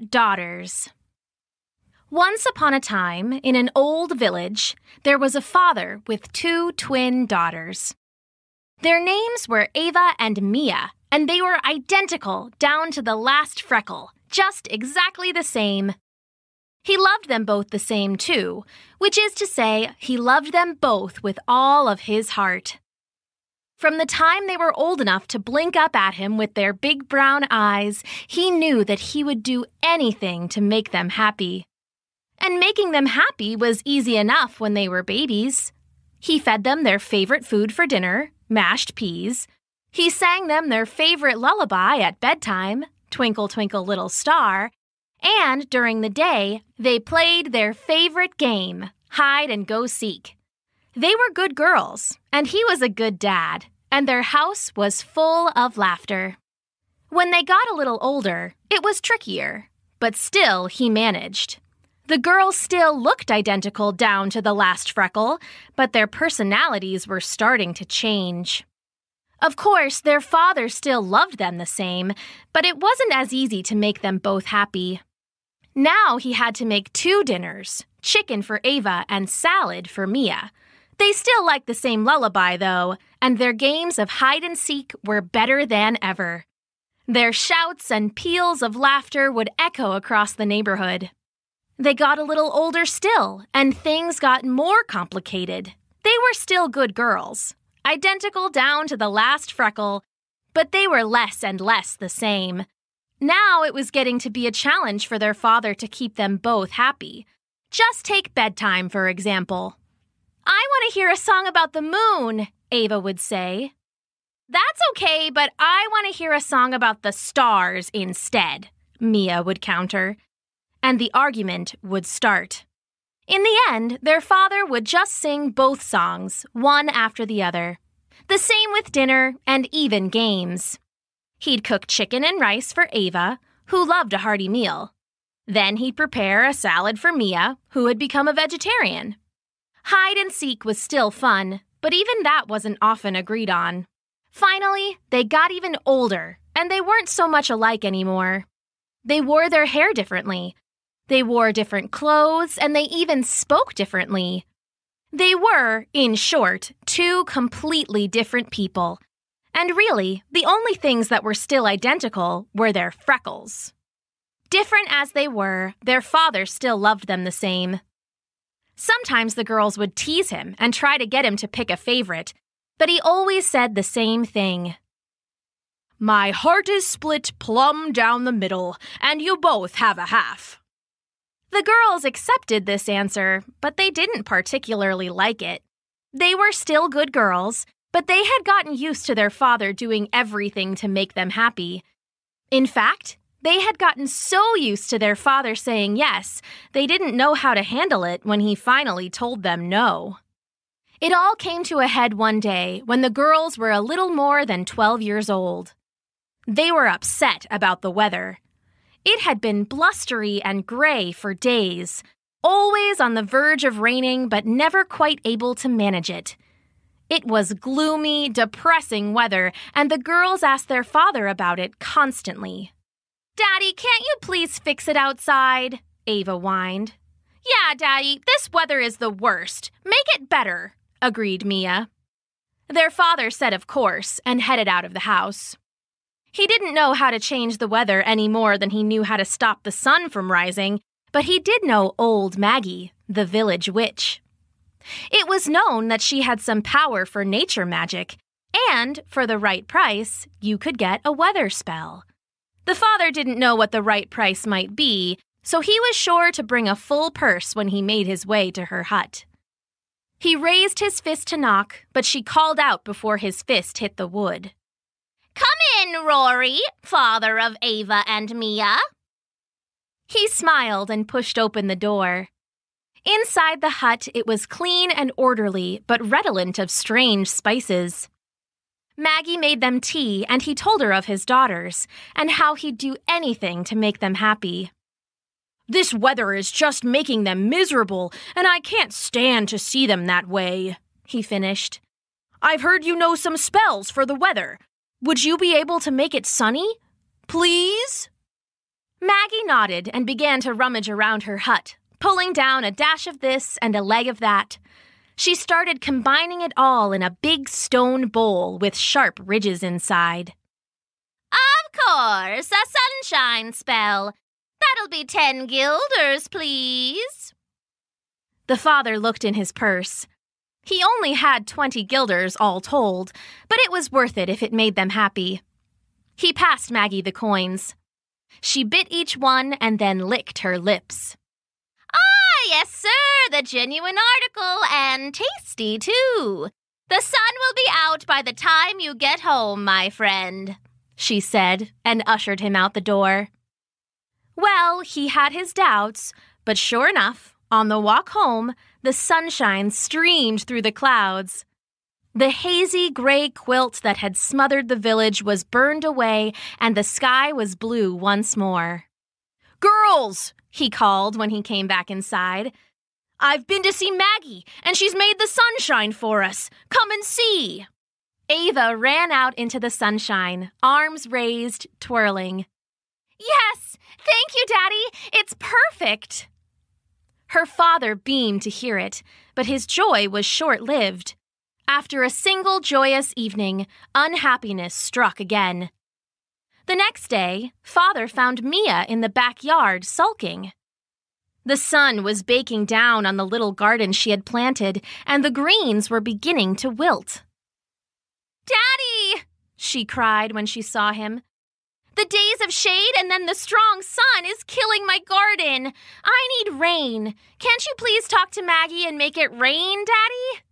got daughters. Once upon a time, in an old village, there was a father with 2 twin daughters. Their names were Ava and Mia, and they were identical down to the last freckle, just exactly the same. He loved them both the same, too, which is to say, he loved them both with all of his heart. From the time they were old enough to blink up at him with their big brown eyes, he knew that he would do anything to make them happy. And making them happy was easy enough when they were babies. He fed them their favorite food for dinner, mashed peas. He sang them their favorite lullaby at bedtime, Twinkle, Twinkle, Little Star. And during the day, they played their favorite game, hide and go seek. They were good girls, and he was a good dad, and their house was full of laughter. When they got a little older, it was trickier, but still he managed. The girls still looked identical down to the last freckle, but their personalities were starting to change. Of course, their father still loved them the same, but it wasn't as easy to make them both happy. Now he had to make 2 dinners, chicken for Ava and salad for Mia. They still liked the same lullaby, though, and their games of hide and seek were better than ever. Their shouts and peals of laughter would echo across the neighborhood. They got a little older still, and things got more complicated. They were still good girls, identical down to the last freckle, but they were less and less the same. Now it was getting to be a challenge for their father to keep them both happy. Just take bedtime, for example. "I want to hear a song about the moon," Ava would say. "That's okay, but I want to hear a song about the stars instead," Mia would counter. And the argument would start. In the end, their father would just sing both songs, one after the other. The same with dinner and even games. He'd cook chicken and rice for Ava, who loved a hearty meal. Then he'd prepare a salad for Mia, who had become a vegetarian. Hide and seek was still fun, but even that wasn't often agreed on. Finally, they got even older, and they weren't so much alike anymore. They wore their hair differently. They wore different clothes, and they even spoke differently. They were, in short, 2 completely different people. And really, the only things that were still identical were their freckles. Different as they were, their father still loved them the same. Sometimes the girls would tease him and try to get him to pick a favorite, but he always said the same thing. "My heart is split plumb down the middle, and you both have a half." The girls accepted this answer, but they didn't particularly like it. They were still good girls, but they had gotten used to their father doing everything to make them happy. In fact, they had gotten so used to their father saying yes, they didn't know how to handle it when he finally told them no. It all came to a head one day when the girls were a little more than 12 years old. They were upset about the weather. It had been blustery and gray for days, always on the verge of raining but never quite able to manage it. It was gloomy, depressing weather, and the girls asked their father about it constantly. "Daddy, can't you please fix it outside?" Ava whined. "Yeah, Daddy, this weather is the worst. Make it better," agreed Mia. Their father said of course and headed out of the house. He didn't know how to change the weather any more than he knew how to stop the sun from rising, but he did know old Maggie, the village witch. It was known that she had some power for nature magic, and for the right price, you could get a weather spell. The father didn't know what the right price might be, so he was sure to bring a full purse when he made his way to her hut. He raised his fist to knock, but she called out before his fist hit the wood. "Come in, Rory, father of Ava and Mia." He smiled and pushed open the door. Inside the hut, it was clean and orderly, but redolent of strange spices. Maggie made them tea, and he told her of his daughters and how he'd do anything to make them happy. "This weather is just making them miserable, and I can't stand to see them that way," he finished. "I've heard you know some spells for the weather. Would you be able to make it sunny, please?" Maggie nodded and began to rummage around her hut, pulling down a dash of this and a leg of that. She started combining it all in a big stone bowl with sharp ridges inside. Of course, a sunshine spell. That'll be 10 guilders, please. The father looked in his purse. He only had 20 guilders all told, but it was worth it if it made them happy. He passed Maggie the coins. She bit each one and then licked her lips. Ah, yes, sir, the genuine article, and tasty, too. The sun will be out by the time you get home, my friend, she said, and ushered him out the door. Well, he had his doubts, but sure enough, on the walk home, the sunshine streamed through the clouds. The hazy gray quilt that had smothered the village was burned away, and the sky was blue once more. Girls, he called when he came back inside. I've been to see Maggie, and she's made the sunshine for us. Come and see. Ava ran out into the sunshine, arms raised, twirling. Yes, thank you, Daddy. It's perfect. Her father beamed to hear it, but his joy was short-lived. After a single joyous evening, unhappiness struck again. The next day, Father found Mia in the backyard sulking. The sun was baking down on the little garden she had planted, and the greens were beginning to wilt. Daddy, she cried when she saw him. The days of shade and then the strong sun is killing my garden. I need rain. Can't you please talk to Maggie and make it rain, Daddy?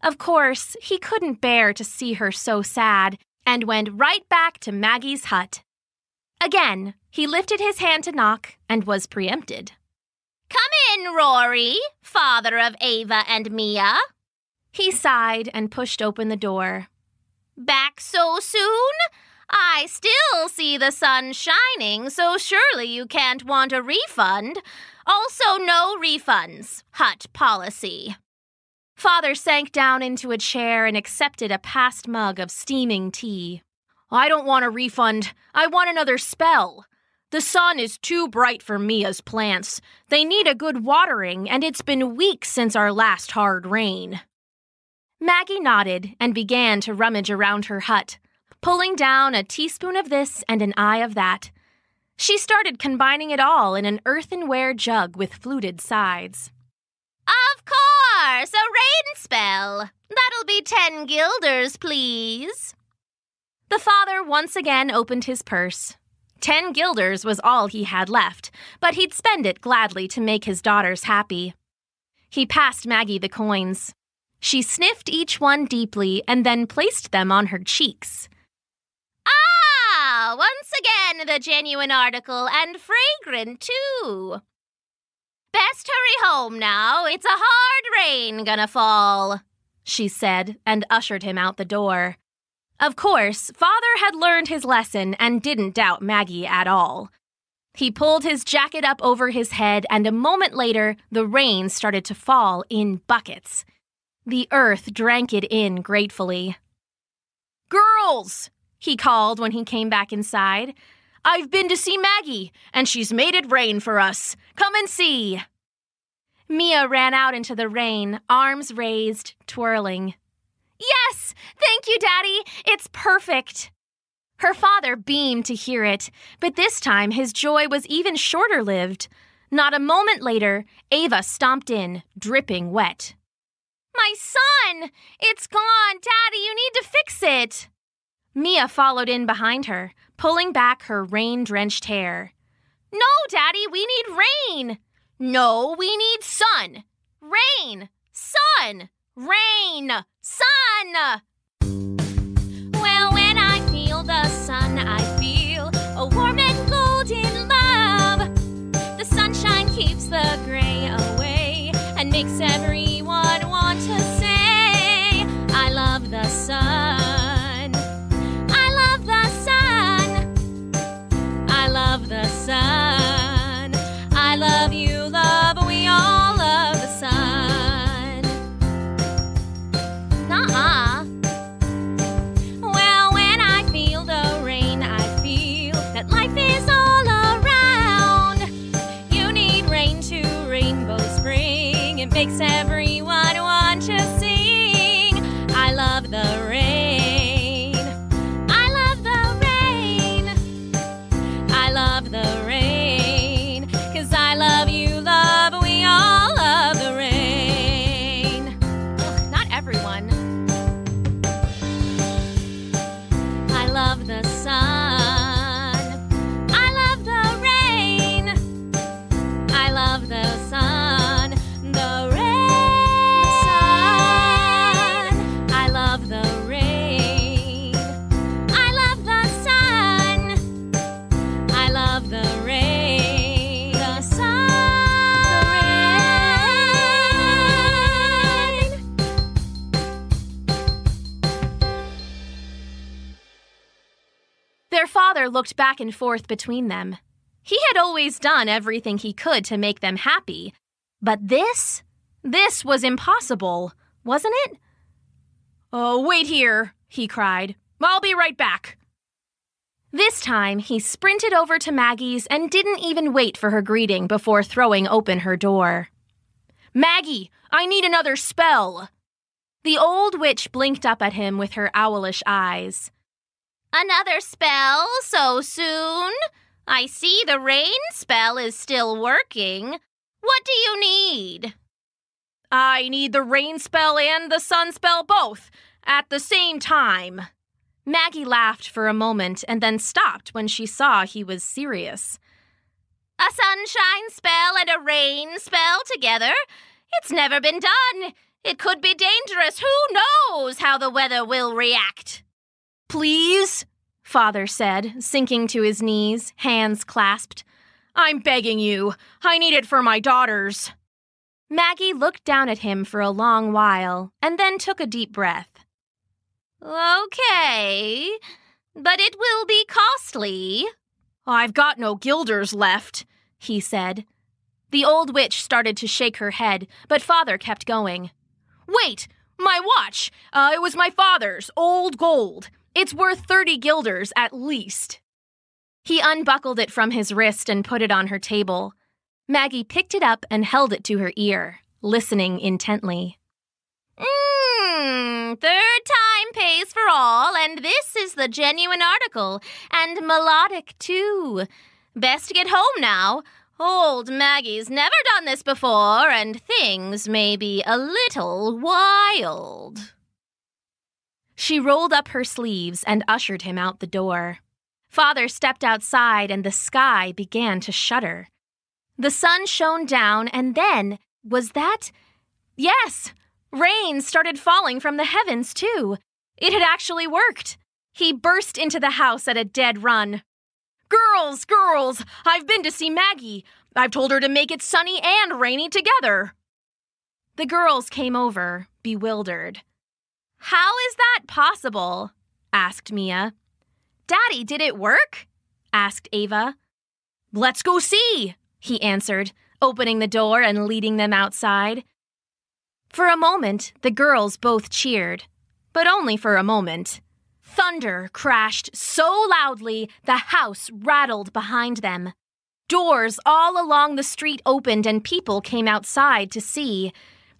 Of course, he couldn't bear to see her so sad and went right back to Maggie's hut. Again, he lifted his hand to knock and was preempted. Come in, Rory, father of Ava and Mia. He sighed and pushed open the door. Back so soon? I still see the sun shining, so surely you can't want a refund. Also, no refunds. Hut policy. Father sank down into a chair and accepted a passed mug of steaming tea. I don't want a refund. I want another spell. The sun is too bright for Mia's plants. They need a good watering, and it's been weeks since our last hard rain. Maggie nodded and began to rummage around her hut, pulling down a teaspoon of this and an eye of that. She started combining it all in an earthenware jug with fluted sides. Of course! A rain spell. That'll be 10 guilders, please. The father once again opened his purse. 10 guilders was all he had left, but he'd spend it gladly to make his daughters happy. He passed Maggie the coins. She sniffed each one deeply and then placed them on her cheeks. Ah, once again the genuine article, and fragrant too. Best hurry home now. It's a hard rain gonna fall, she said, and ushered him out the door. Of course, Father had learned his lesson and didn't doubt Maggie at all. He pulled his jacket up over his head, and a moment later, the rain started to fall in buckets. The earth drank it in gratefully. Girls, he called when he came back inside. I've been to see Maggie, and she's made it rain for us. Come and see. Mia ran out into the rain, arms raised, twirling. Yes, thank you, Daddy. It's perfect. Her father beamed to hear it, but this time his joy was even shorter-lived. Not a moment later, Ava stomped in, dripping wet. My son! It's gone, Daddy. You need to fix it. Mia followed in behind her, pulling back her rain-drenched hair. No, Daddy, we need rain. No, we need sun. Rain, sun, rain, sun. Well, when I feel the sun, I feel a warm and golden love. The sunshine keeps the gray away and makes everyone want to say, I love the sun. The sun. I love you, love. We all love the sun. Nuh-uh. Well, when I feel the rain, I feel that life is all around. makes everyone want to sing. I love the rain. I love the rain. I love the rain. 'Cause I love you, love, we all love the rain. Ugh, not everyone. I love the sun. Their father looked back and forth between them. He had always done everything he could to make them happy. But this was impossible, wasn't it? "Oh, wait here," he cried. "I'll be right back." This time, he sprinted over to Maggie's and didn't even wait for her greeting before throwing open her door. "Maggie, I need another spell." The old witch blinked up at him with her owlish eyes. "Another spell so soon? I see the rain spell is still working. What do you need?" "I need the rain spell and the sun spell both at the same time." Maggie laughed for a moment and then stopped when she saw he was serious. "A sunshine spell and a rain spell together? It's never been done. It could be dangerous. Who knows how the weather will react?" "Please," Father said, sinking to his knees, hands clasped. "I'm begging you. I need it for my daughters." Maggie looked down at him for a long while and then took a deep breath. "Okay, but it will be costly." "I've got no guilders left," he said. The old witch started to shake her head, but Father kept going. "Wait, my watch! It was my father's, old gold. It's worth 30 guilders at least." He unbuckled it from his wrist and put it on her table. Maggie picked it up and held it to her ear, listening intently. "Third time pays for all, and this is the genuine article, and melodic too. Best get home now. Old Maggie's never done this before, and things may be a little wild." She rolled up her sleeves and ushered him out the door. Father stepped outside and the sky began to shudder. The sun shone down and then, was that? Yes, rain started falling from the heavens too. It had actually worked. He burst into the house at a dead run. "Girls, girls, I've been to see Maggie. I've told her to make it sunny and rainy together." The girls came over, bewildered. "How is that possible?" asked Mia. "Daddy, did it work?" asked Ava. "Let's go see," he answered, opening the door and leading them outside. For a moment, the girls both cheered, but only for a moment. Thunder crashed so loudly the house rattled behind them. Doors all along the street opened and people came outside to see.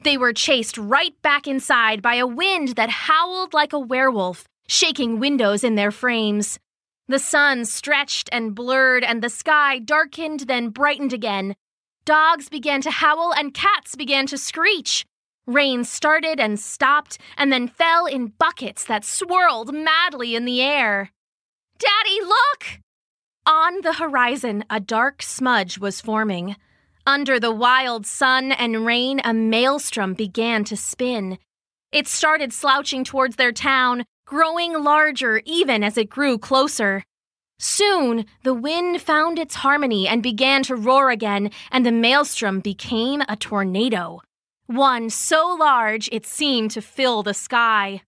They were chased right back inside by a wind that howled like a werewolf, shaking windows in their frames. The sun stretched and blurred, and the sky darkened, then brightened again. Dogs began to howl, and cats began to screech. Rain started and stopped, and then fell in buckets that swirled madly in the air. "Daddy, look!" On the horizon, a dark smudge was forming. Under the wild sun and rain, a maelstrom began to spin. It started slouching towards their town, growing larger even as it grew closer. Soon, the wind found its harmony and began to roar again, and the maelstrom became a tornado. One so large it seemed to fill the sky.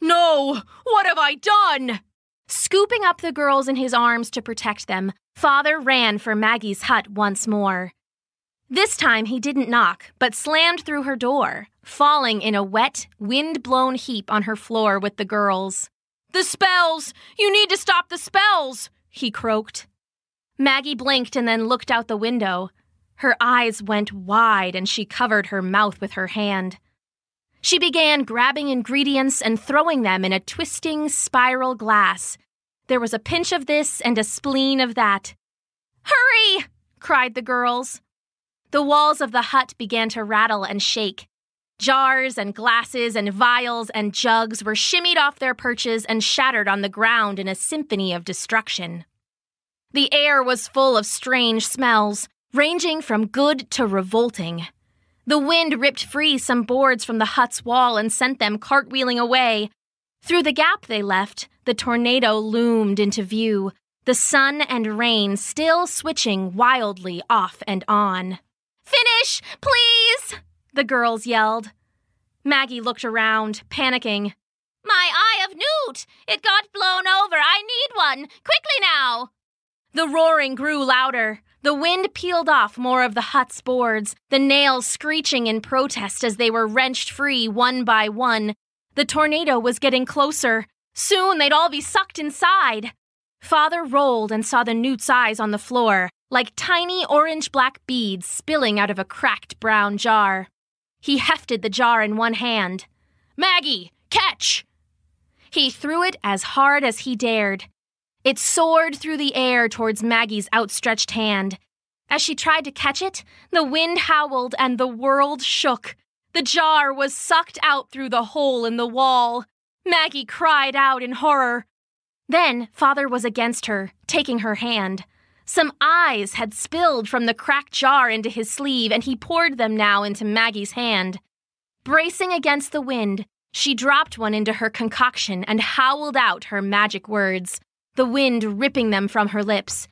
"No! What have I done?" Scooping up the girls in his arms to protect them, Father ran for Maggie's hut once more. This time he didn't knock, but slammed through her door, falling in a wet, wind-blown heap on her floor with the girls. "The spells! You need to stop the spells!" he croaked. Maggie blinked and then looked out the window. Her eyes went wide and she covered her mouth with her hand. She began grabbing ingredients and throwing them in a twisting spiral glass. There was a pinch of this and a spleen of that. "Hurry!" cried the girls. The walls of the hut began to rattle and shake. Jars and glasses and vials and jugs were shimmied off their perches and shattered on the ground in a symphony of destruction. The air was full of strange smells, ranging from good to revolting. The wind ripped free some boards from the hut's wall and sent them cartwheeling away. Through the gap they left, the tornado loomed into view, the sun and rain still switching wildly off and on. "Finish, please!" the girls yelled. Maggie looked around, panicking. "My Eye of Newt! It got blown over! I need one! Quickly now!" The roaring grew louder. The wind peeled off more of the hut's boards, the nails screeching in protest as they were wrenched free one by one. The tornado was getting closer. Soon they'd all be sucked inside. Father rolled and saw the newt's eyes on the floor, like tiny orange-black beads spilling out of a cracked brown jar. He hefted the jar in one hand. "Maggie, catch!" He threw it as hard as he dared. It soared through the air towards Maggie's outstretched hand. As she tried to catch it, the wind howled and the world shook. The jar was sucked out through the hole in the wall. Maggie cried out in horror. Then Father was against her, taking her hand. Some eyes had spilled from the cracked jar into his sleeve, and he poured them now into Maggie's hand. Bracing against the wind, she dropped one into her concoction and howled out her magic words, the wind ripping them from her lips.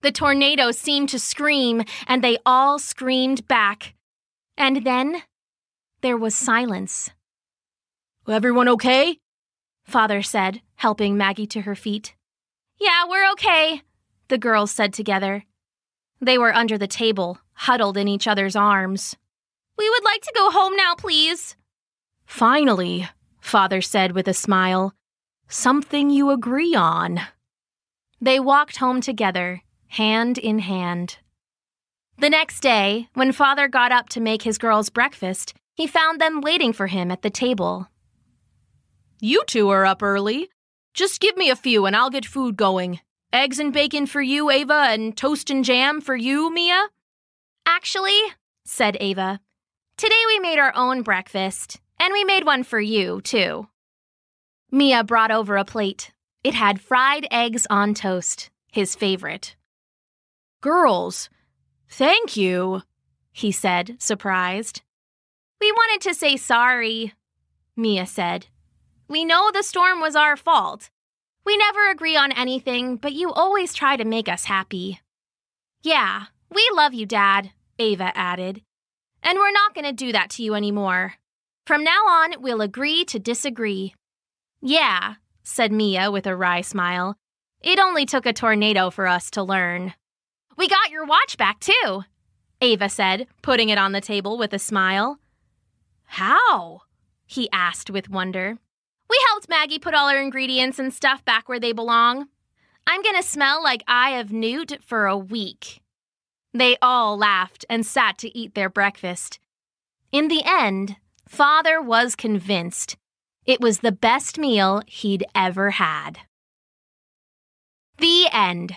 The tornado seemed to scream, and they all screamed back. And then there was silence. "Everyone okay?" Father said, helping Maggie to her feet. "Yeah, we're okay," the girls said together. They were under the table, huddled in each other's arms. "We would like to go home now, please." "Finally," Father said with a smile. "Something you agree on." They walked home together, hand in hand. The next day, when Father got up to make his girls breakfast, he found them waiting for him at the table. "You two are up early. Just give me a few and I'll get food going. Eggs and bacon for you, Ava, and toast and jam for you, Mia?" "Actually," said Ava, "today we made our own breakfast, and we made one for you, too." Mia brought over a plate. It had fried eggs on toast, his favorite. "Girls, thank you," he said, surprised. "We wanted to say sorry," Mia said. "We know the storm was our fault. We never agree on anything, but you always try to make us happy." "Yeah, we love you, Dad," Ava added. "And we're not going to do that to you anymore. From now on, we'll agree to disagree." "Yeah," said Mia with a wry smile. "It only took a tornado for us to learn." "We got your watch back, too," Ava said, putting it on the table with a smile. "How?" he asked with wonder. "We helped Maggie put all her ingredients and stuff back where they belong. I'm going to smell like Eye of Newt for a week." They all laughed and sat to eat their breakfast. In the end, Father was convinced it was the best meal he'd ever had. The end.